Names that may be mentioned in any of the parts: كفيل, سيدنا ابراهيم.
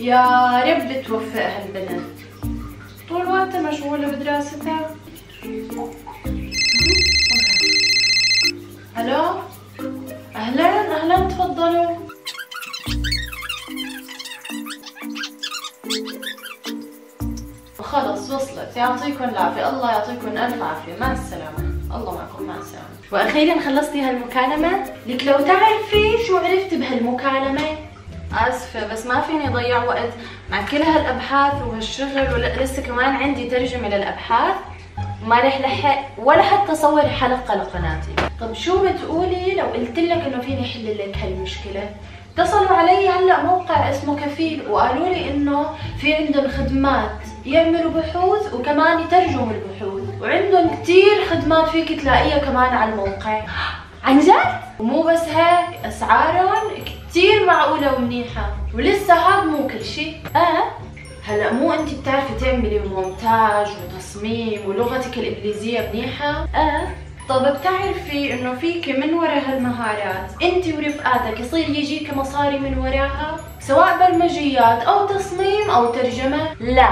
يا رب توفق هالبنت، طول وقتها مشغولة بدراستها. الو، اهلا اهلا، تفضلوا. خلص وصلت، يعطيكم العافية، الله يعطيكم ألف عافية، مع السلامة، الله معكم، مع السلامة. وأخيرا خلصتي هالمكالمة، لك لو تعرفي شو عرفت بهالمكالمة. آسفة بس ما فيني ضيع وقت مع كل هالأبحاث وهالشغل، ولسه كمان عندي ترجمة للأبحاث، ما رح لحق ولا حتى صور حلقة لقناتي. طب شو بتقولي لو قلتلك إنه فيني حل لك هالمشكلة؟ اتصلوا علي هلا موقع اسمه كفيل وقالوا لي انه في عندهم خدمات يعملوا بحوث وكمان يترجموا البحوث، وعندهم كثير خدمات فيك تلاقيها كمان على الموقع. عن جد؟ ومو بس هيك، اسعارهم كثير معقوله ومنيحه، ولسه هاد مو كل شيء. هلا مو انت بتعرفي تعملي مونتاج وتصميم ولغتك الانجليزيه منيحه؟ طب بتعرفي انه فيكي من وراء هالمهارات انت ورفقاتك يصير يجيكي مصاري من وراها، سواء برمجيات او تصميم او ترجمه؟ لا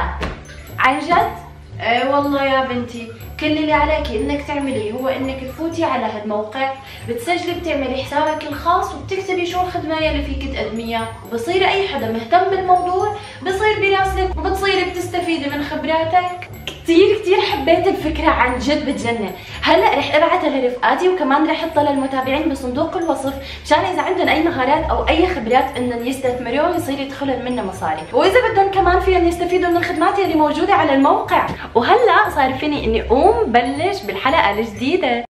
عن جد؟ اي والله يا بنتي، كل اللي عليكي انك تعمليه هو انك تفوتي على هالموقع، بتسجلي، بتعملي حسابك الخاص، وبتكتبي شو الخدمه يلي فيك تقدميها، وبصير اي حدا مهتم بالموضوع بصير براسلك، وبتصيري بتستفيدي من خبراتك. كثير كثير حبيت الفكرة، عن جد بتجنن. هلا رح ابعتها لرفقاتي، وكمان رح احطها للمتابعين بصندوق الوصف، مشان اذا عندهم اي مهارات او اي خبرات انهم يستثمروها ويصير يدخلهم منها مصاري، واذا بدهم كمان فيهم يستفيدوا من الخدمات اللي موجودة على الموقع. وهلا صار فيني اني اقوم بلش بالحلقة الجديدة.